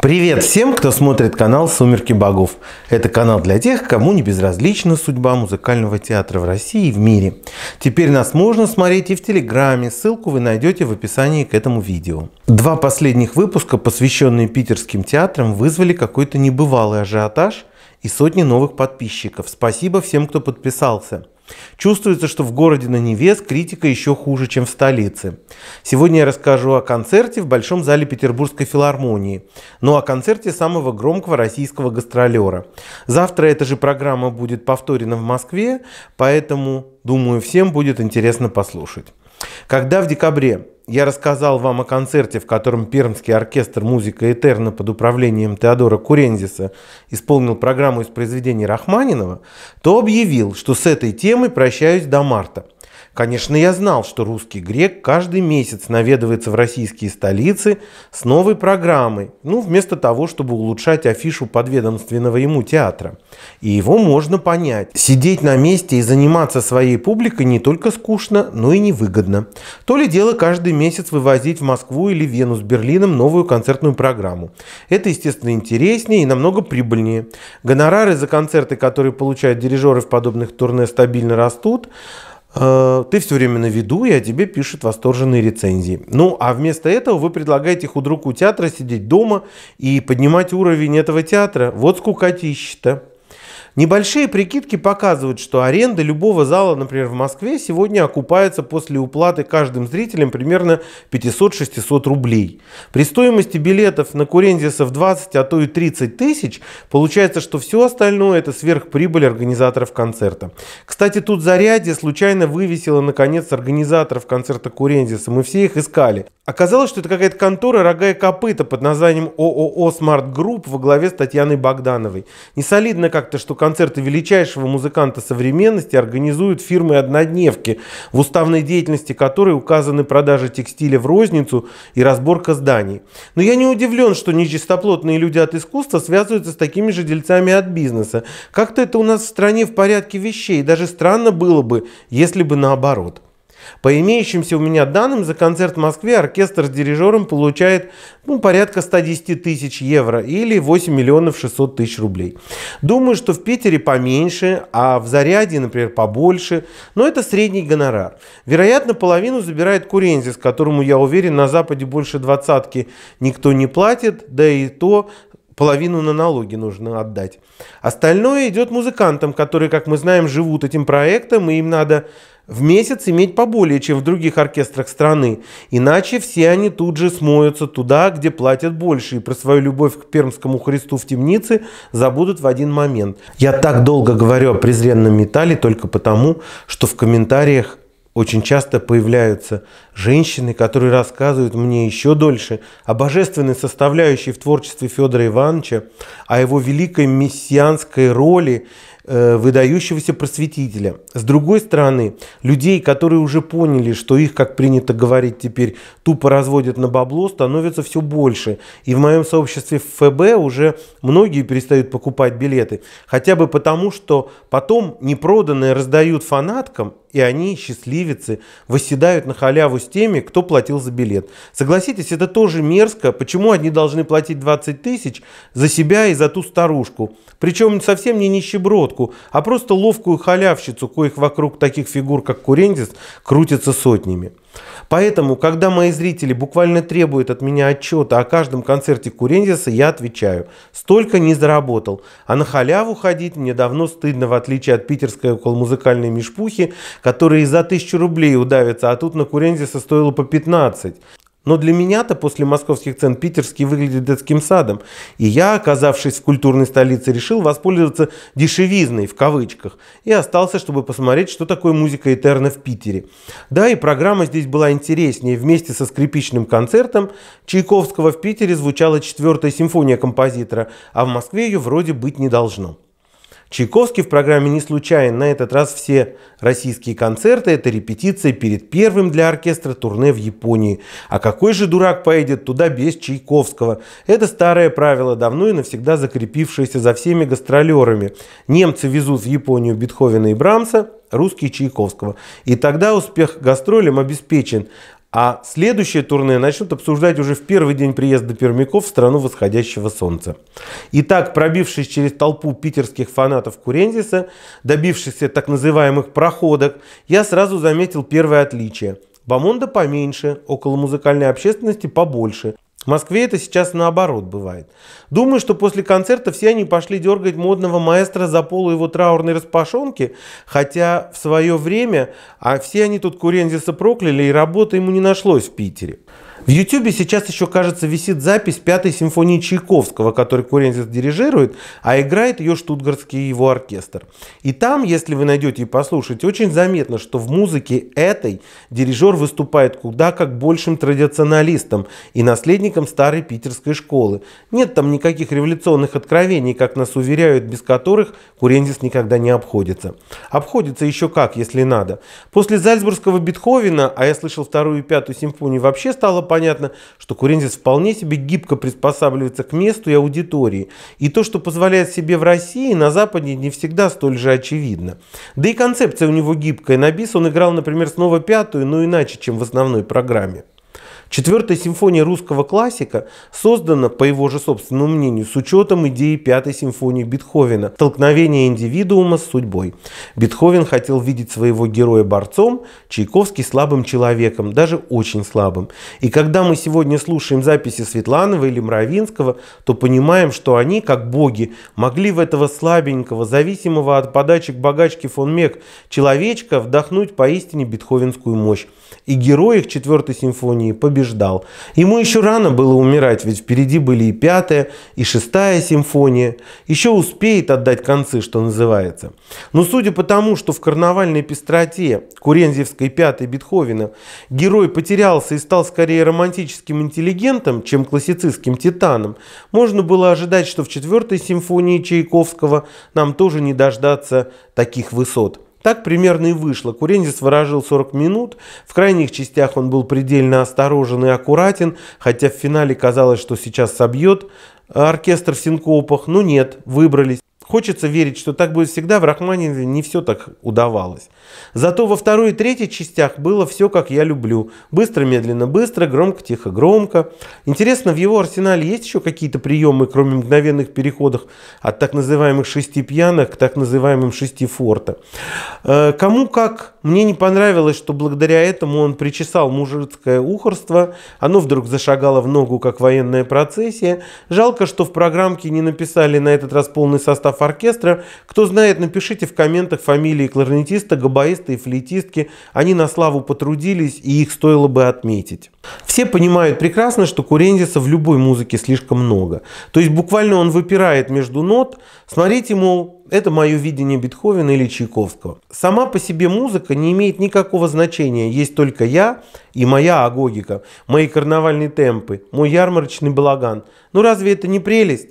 Привет всем, кто смотрит канал «Сумерки Богов». Это канал для тех, кому не безразлична судьба музыкального театра в России и в мире. Теперь нас можно смотреть и в Телеграме, ссылку вы найдете в описании к этому видео. Два последних выпуска, посвященные питерским театрам, вызвали какой-то небывалый ажиотаж и сотни новых подписчиков. Спасибо всем, кто подписался. Чувствуется, что в городе на Неве критика еще хуже, чем в столице. Сегодня я расскажу о концерте в Большом зале Петербургской филармонии, но о концерте самого громкого российского гастролера. Завтра эта же программа будет повторена в Москве, поэтому, думаю, всем будет интересно послушать. Когда в декабре я рассказал вам о концерте, в котором Пермский оркестр «Музика Этерна» под управлением Теодора Курентциса исполнил программу из произведений Рахманинова, то объявил, что с этой темой прощаюсь до марта. Конечно, я знал, что русский грек каждый месяц наведывается в российские столицы с новой программой, вместо того, чтобы улучшать афишу подведомственного ему театра. И его можно понять. Сидеть на месте и заниматься своей публикой не только скучно, но и невыгодно. То ли дело каждый месяц вывозить в Москву или Вену с Берлином новую концертную программу. Это, естественно, интереснее и намного прибыльнее. Гонорары за концерты, которые получают дирижеры в подобных турне, стабильно растут. Ты все время на виду, и о тебе пишут восторженные рецензии. А вместо этого вы предлагаете худруку театра сидеть дома и поднимать уровень этого театра. Вот скукотища-то. Небольшие прикидки показывают, что аренда любого зала, например, в Москве, сегодня окупается после уплаты каждым зрителям примерно 500-600 рублей. При стоимости билетов на Курентциса в 20, а то и 30 тысяч, получается, что все остальное – это сверхприбыль организаторов концерта. Кстати, тут «Зарядье» случайно вывесило, наконец, организаторов концерта Курентциса. Мы все их искали. Оказалось, что это какая-то контора «Рога и копыта» под названием ООО «Smart Group» во главе с Татьяной Богдановой. Несолидно как-то, что концерты величайшего музыканта современности организуют фирмы-однодневки, в уставной деятельности которой указаны продажи текстиля в розницу и разборка зданий. Но я не удивлен, что нечистоплотные люди от искусства связываются с такими же дельцами от бизнеса. Как-то это у нас в стране в порядке вещей, даже странно было бы, если бы наоборот. По имеющимся у меня данным, за концерт в Москве оркестр с дирижером получает порядка 110 тысяч евро или 8 миллионов 600 тысяч рублей. Думаю, что в Питере поменьше, а в Зарядье, например, побольше, но это средний гонорар. Вероятно, половину забирает Курентцис, которому, я уверен, на Западе больше двадцатки никто не платит, да и то... Половину на налоги нужно отдать. Остальное идет музыкантам, которые, как мы знаем, живут этим проектом, и им надо в месяц иметь поболее, чем в других оркестрах страны. Иначе все они тут же смоются туда, где платят больше, и про свою любовь к Пермскому Христу в темнице забудут в один момент. Я так долго говорю о презренном металле только потому, что в комментариях очень часто появляются женщины, которые рассказывают мне еще дольше о божественной составляющей в творчестве Федора Ивановича, о его великой мессианской роли выдающегося просветителя. С другой стороны, людей, которые уже поняли, что их, как принято говорить теперь, тупо разводят на бабло, становится все больше. И в моем сообществе в ФБ уже многие перестают покупать билеты. Хотя бы потому, что потом непроданные раздают фанаткам, и они, счастливицы, восседают на халяву с теми, кто платил за билет. Согласитесь, это тоже мерзко. Почему одни должны платить 20 тысяч за себя и за ту старушку? Причем совсем не нищебродку, а просто ловкую халявщицу, коих вокруг таких фигур, как Курентцис, крутятся сотнями. Поэтому, когда мои зрители буквально требуют от меня отчета о каждом концерте Курентциса, я отвечаю: столько не заработал, а на халяву ходить мне давно стыдно, в отличие от питерской околомузыкальной мишпухи, которые за 1000 рублей удавятся, а тут на Курентциса стоило по 15. Но для меня-то после московских цен питерский выглядит детским садом. И я, оказавшись в культурной столице, решил воспользоваться «дешевизной» в кавычках и остался, чтобы посмотреть, что такое музыка Этерна в Питере. Да, и программа здесь была интереснее. Вместе со скрипичным концертом Чайковского в Питере звучала 4-я симфония композитора, а в Москве ее вроде быть не должно. Чайковский в программе не случайен. На этот раз все российские концерты – это репетиция перед первым для оркестра турне в Японии. А какой же дурак поедет туда без Чайковского? Это старое правило, давно и навсегда закрепившееся за всеми гастролерами. Немцы везут в Японию Бетховена и Брамса, русские – Чайковского. И тогда успех гастролям обеспечен. А следующее турне начнут обсуждать уже в первый день приезда пермяков в страну восходящего солнца. Итак, пробившись через толпу питерских фанатов Курентциса, добившихся так называемых проходок, я сразу заметил первое отличие. Бомонда поменьше, около музыкальной общественности побольше. В Москве это сейчас наоборот бывает. Думаю, что после концерта все они пошли дергать модного маэстро за полу его траурной распашонки, хотя в свое время, а все они тут Курентциса прокляли, и работы ему не нашлось в Питере. В Ютубе сейчас еще, кажется, висит запись 5-й симфонии Чайковского, который Курентцис дирижирует, а играет ее штутгартский его оркестр. И там, если вы найдете и послушаете, очень заметно, что в музыке этой дирижер выступает куда как большим традиционалистом и наследником старой питерской школы. Нет там никаких революционных откровений, как нас уверяют, без которых Курентцис никогда не обходится. Обходится еще как, если надо. После зальцбургского Бетховена, а я слышал 2-ю и 5-ю симфонии, вообще стало понятно, что Курентцис вполне себе гибко приспосабливается к месту и аудитории. И то, что позволяет себе в России, на Западе не всегда столь же очевидно. Да и концепция у него гибкая. На бис он играл, например, снова 5-ю, но иначе, чем в основной программе. 4-я симфония русского классика создана, по его же собственному мнению, с учетом идеи 5-й симфонии Бетховена – столкновение индивидуума с судьбой. Бетховен хотел видеть своего героя борцом, Чайковский – слабым человеком, даже очень слабым. И когда мы сегодня слушаем записи Светланова или Мравинского, то понимаем, что они, как боги, могли в этого слабенького, зависимого от подачек богачки фон Мек человечка вдохнуть поистине бетховенскую мощь. И герой их 4-й симфонии побеждал. Ему еще рано было умирать, ведь впереди были и 5-я, и 6-я симфония. Еще успеет отдать концы, что называется. Но судя по тому, что в карнавальной пестроте Курентцисовской 5-й Бетховена герой потерялся и стал скорее романтическим интеллигентом, чем классицистским титаном, можно было ожидать, что в 4-й симфонии Чайковского нам тоже не дождаться таких высот. Так примерно и вышло. Курентцис выражил 40 минут. В крайних частях он был предельно осторожен и аккуратен, хотя в финале казалось, что сейчас собьет оркестр в синкопах. Но нет, выбрались. Хочется верить, что так будет всегда. В Рахманинове не все так удавалось. Зато во 2-й и 3-й частях было все, как я люблю. Быстро, медленно, быстро, громко, тихо, громко. Интересно, в его арсенале есть еще какие-то приемы, кроме мгновенных переходов от так называемых 6 пьяных к так называемым 6 форта? Кому как, мне не понравилось, что благодаря этому он причесал мужицкое ухорство. Оно вдруг зашагало в ногу, как военная процессия. Жалко, что в программке не написали на этот раз полный состав оркестра. Кто знает, напишите в комментах фамилии кларнетиста, габаиста и флейтистки. Они на славу потрудились, и их стоило бы отметить. Все понимают прекрасно, что Курентциса в любой музыке слишком много. То есть буквально он выпирает между нот. Смотрите, мол, это мое видение Бетховена или Чайковского. Сама по себе музыка не имеет никакого значения. Есть только я и моя агогика, мои карнавальные темпы, мой ярмарочный балаган. Ну разве это не прелесть?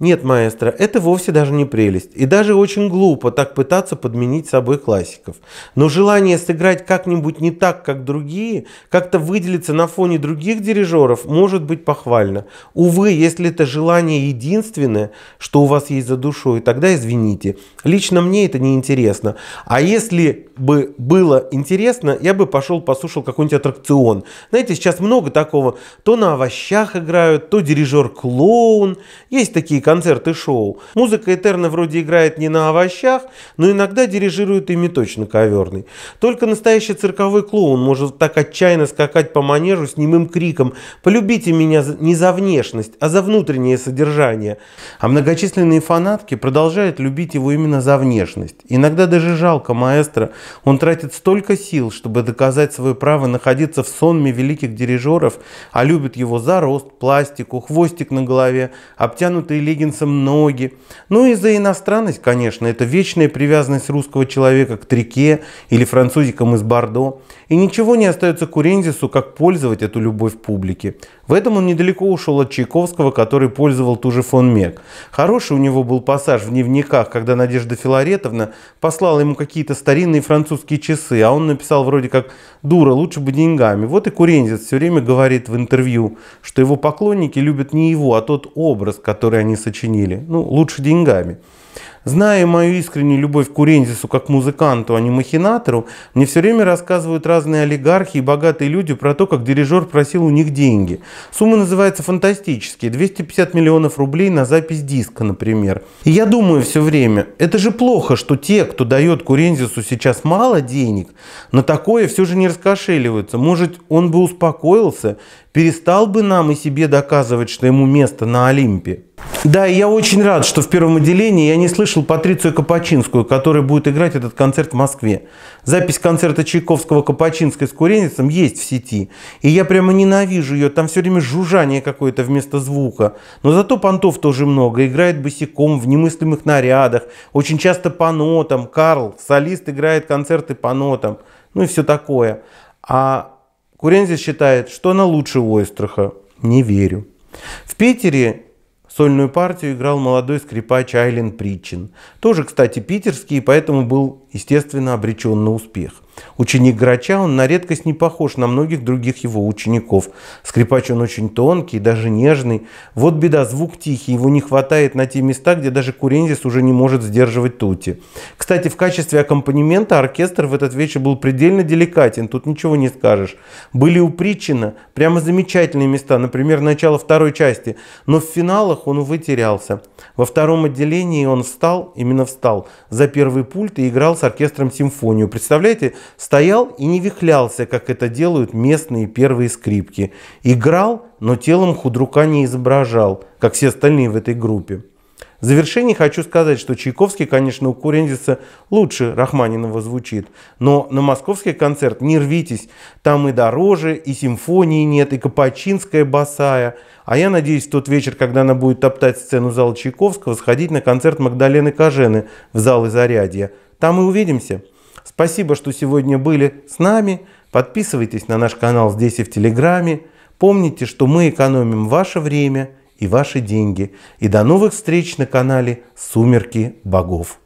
Нет, маэстро, это вовсе даже не прелесть. И даже очень глупо так пытаться подменить собой классиков. Но желание сыграть как-нибудь не так, как другие, как-то выделиться на фоне других дирижеров, может быть похвально. Увы, если это желание единственное, что у вас есть за душой, тогда извините. Лично мне это неинтересно. А если бы было интересно, я бы пошел послушал какой-нибудь аттракцион. Знаете, сейчас много такого. То на овощах играют, то дирижер-клоун. Есть такие концерты, шоу. Музыка Этерна вроде играет не на овощах, но иногда дирижирует ими точно коверный. Только настоящий цирковой клоун может так отчаянно скакать по манежу с немым криком: «Полюбите меня не за внешность, а за внутреннее содержание». А многочисленные фанатки продолжают любить его именно за внешность. Иногда даже жалко маэстро, Он тратит столько сил, чтобы доказать свое право находиться в сонме великих дирижеров, а любит его за рост, пластику, хвостик на голове, обтянутые леггинсом ноги. Ну и за иностранность, конечно, это вечная привязанность русского человека к трике или французикам из Бордо. И ничего не остается Курентцису, как пользовать эту любовь публики. В этом он недалеко ушел от Чайковского, который пользовал ту же фон Мек. Хороший у него был пассаж в дневниках, когда Надежда Филаретовна послала ему какие-то старинные французские часы, а он написал вроде как «Дура, лучше бы деньгами». Вот и Курентцис все время говорит в интервью, что его поклонники любят не его, а тот образ, который они сочинили. Ну, лучше деньгами. Зная мою искреннюю любовь к Курентцису как музыканту, а не махинатору, мне все время рассказывают разные олигархи и богатые люди про то, как дирижер просил у них деньги. Сумма называется фантастические – 250 миллионов рублей на запись диска, например. И я думаю все время, это же плохо, что те, кто дает Курентцису сейчас мало денег, на такое все же не раскошеливаются. Может, он бы успокоился, перестал бы нам и себе доказывать, что ему место на Олимпе. Да, и я очень рад, что в первом отделении я не слышал Патрицию Копачинскую, которая будет играть этот концерт в Москве. Запись концерта Чайковского Копачинской с Курентцисом есть в сети. И я прямо ненавижу ее, там все время жужжание какое-то вместо звука. Но зато понтов тоже много, играет босиком, в немыслимых нарядах, очень часто по нотам. Карл, солист, играет концерты по нотам, ну и все такое. А Курентцис считает, что она лучше Ойстраха. Не верю. В Питере сольную партию играл молодой скрипач Айлен Притчин. Тоже, кстати, питерский, и поэтому был, естественно, обречен на успех. Ученик Грача, он на редкость не похож на многих других его учеников. Скрипач он очень тонкий, даже нежный. Вот беда, звук тихий, его не хватает на те места, где даже Курентцис уже не может сдерживать тути. Кстати, в качестве аккомпанемента оркестр в этот вечер был предельно деликатен, тут ничего не скажешь. Были у Притчина прямо замечательные места, например, начало второй части, но в финалах он, увы, терялся. Во втором отделении он встал, именно встал, за первый пульт и играл с оркестром симфонию. Представляете? Стоял и не вихлялся, как это делают местные первые скрипки. Играл, но телом худрука не изображал, как все остальные в этой группе. В завершении хочу сказать, что Чайковский, конечно, у Курентциса лучше Рахманинова звучит. Но на московский концерт не рвитесь. Там и дороже, и симфонии нет, и Копачинская босая. А я надеюсь, в тот вечер, когда она будет топтать сцену зала Чайковского, сходить на концерт Магдалены Кожены в Залы Зарядья. Там и увидимся. Спасибо, что сегодня были с нами. Подписывайтесь на наш канал здесь и в Телеграме. Помните, что мы экономим ваше время и ваши деньги. И до новых встреч на канале «Сумерки Богов».